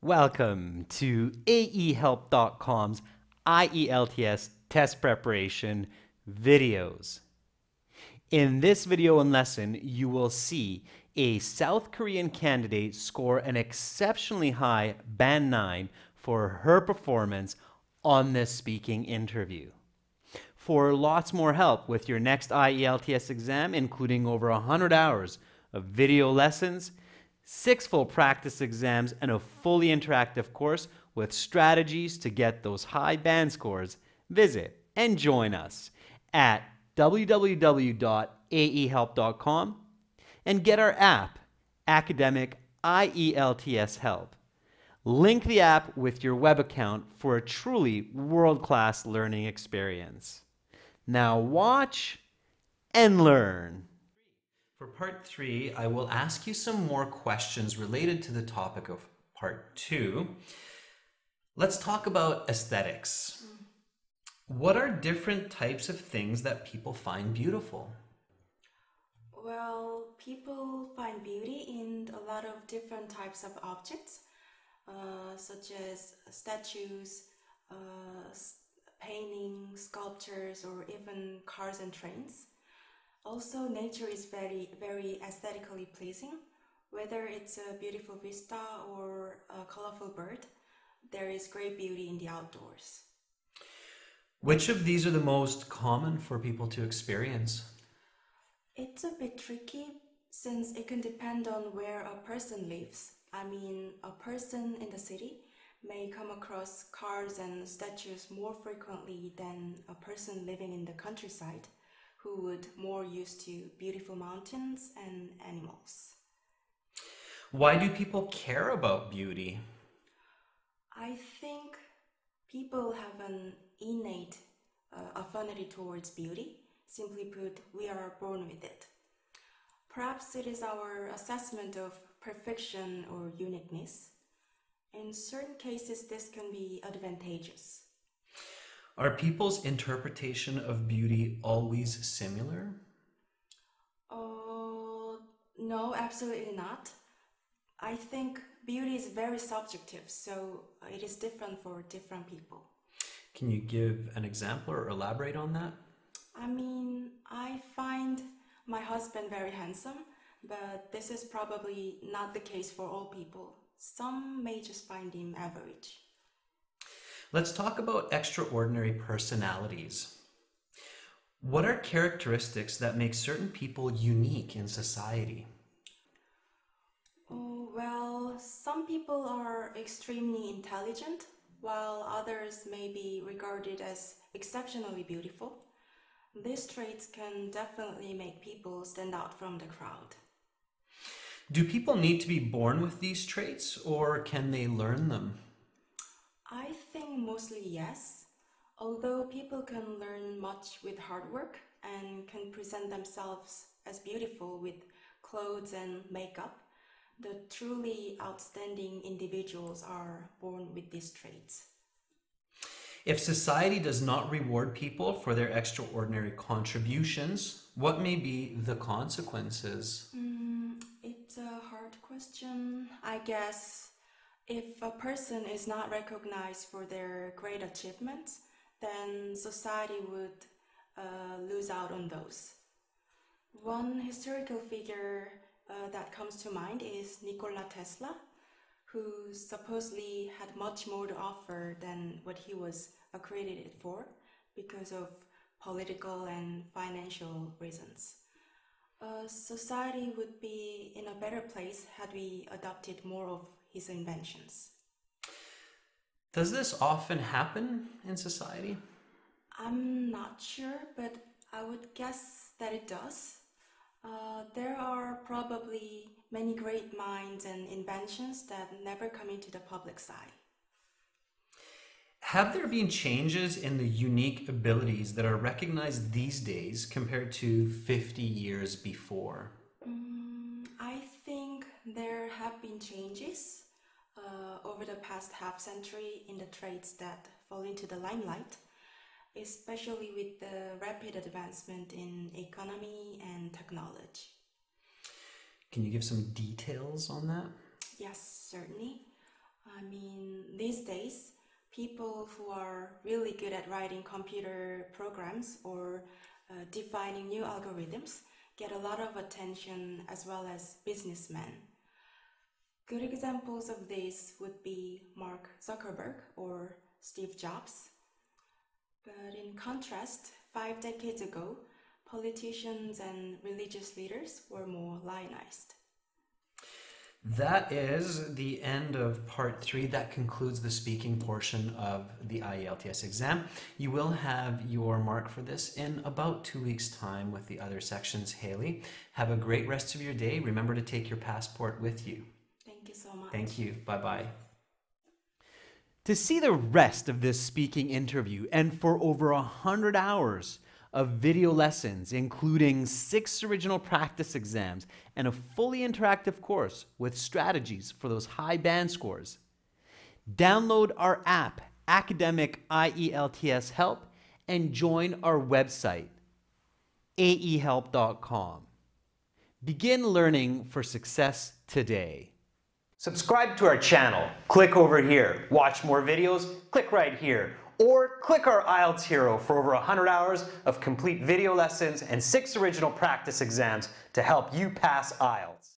Welcome to aehelp.com's IELTS test preparation videos. In this video and lesson, you will see a South Korean candidate score an exceptionally high band 9 for her performance on this speaking interview. For lots more help with your next IELTS exam, including over 100 hours of video lessons, 6 full practice exams, and a fully interactive course with strategies to get those high band scores, visit and join us at www.aehelp.com and get our app, Academic IELTS Help. Link the app with your web account for a truly world-class learning experience. Now watch and learn. For part 3, I will ask you some more questions related to the topic of part 2. Let's talk about aesthetics. What are different types of things that people find beautiful? Well, people find beauty in a lot of different types of objects, such as statues, paintings, sculptures, or even cars and trains. Also, nature is very aesthetically pleasing. Whether it's a beautiful vista or a colorful bird, there is great beauty in the outdoors. Which of these are the most common for people to experience? It's a bit tricky since it can depend on where a person lives. I mean, a person in the city may come across cars and statues more frequently than a person living in the countryside, who would more used to beautiful mountains and animals. Why do people care about beauty? I think people have an innate affinity towards beauty. Simply put, we are born with it. Perhaps it is our assessment of perfection or uniqueness. In certain cases, this can be advantageous. Are people's interpretation of beauty always similar? No, absolutely not. I think beauty is very subjective, so it is different for different people. Can you give an example or elaborate on that? I mean, I find my husband very handsome, but this is probably not the case for all people. Some may just find him average. Let's talk about extraordinary personalities. What are characteristics that make certain people unique in society? Well, some people are extremely intelligent, while others may be regarded as exceptionally beautiful. These traits can definitely make people stand out from the crowd. Do people need to be born with these traits, or can they learn them? I think mostly yes, although people can learn much with hard work and can present themselves as beautiful with clothes and makeup. The truly outstanding individuals are born with these traits. If society does not reward people for their extraordinary contributions, what may be the consequences? It's a hard question, I guess. If a person is not recognized for their great achievements, then society would lose out on those. One historical figure that comes to mind is Nikola Tesla, who supposedly had much more to offer than what he was accredited for because of political and financial reasons. Society would be in a better place had we adopted more of his inventions. Does this often happen in society? I'm not sure, but I would guess that it does. There are probably many great minds and inventions that never come into the public's eye. Have there been changes in the unique abilities that are recognized these days compared to 50 years before? There have been changes over the past half-century in the traits that fall into the limelight, especially with the rapid advancement in economy and technology. Can you give some details on that? Yes, certainly. I mean, these days, people who are really good at writing computer programs or defining new algorithms get a lot of attention, as well as businessmen. Good examples of this would be Mark Zuckerberg or Steve Jobs. But in contrast, 5 decades ago, politicians and religious leaders were more lionized. That is the end of part 3. That concludes the speaking portion of the IELTS exam. You will have your mark for this in about 2 weeks' time with the other sections, Haley. Have a great rest of your day. Remember to take your passport with you. Thank you so much. Thank you. Bye-bye. To see the rest of this speaking interview and for over 100 hours of video lessons, including 6 original practice exams and a fully interactive course with strategies for those high band scores, download our app, Academic IELTS Help, and join our website, aehelp.com. Begin learning for success today. Subscribe to our channel. Click over here. Watch more videos. Click right here. Or click our IELTS Hero for over 100 hours of complete video lessons and 6 original practice exams to help you pass IELTS.